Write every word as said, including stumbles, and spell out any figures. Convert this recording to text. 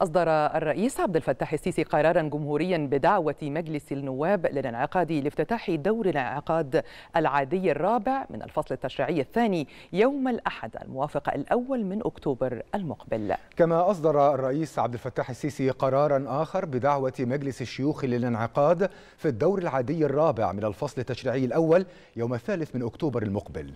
أصدر الرئيس عبد الفتاح السيسي قرارا جمهوريا بدعوة مجلس النواب للانعقاد لافتتاح دور الانعقاد العادي الرابع من الفصل التشريعي الثاني يوم الأحد الموافق الأول من أكتوبر المقبل. كما أصدر الرئيس عبد الفتاح السيسي قرارا آخر بدعوة مجلس الشيوخ للانعقاد في الدور العادي الرابع من الفصل التشريعي الأول يوم الثالث من أكتوبر المقبل.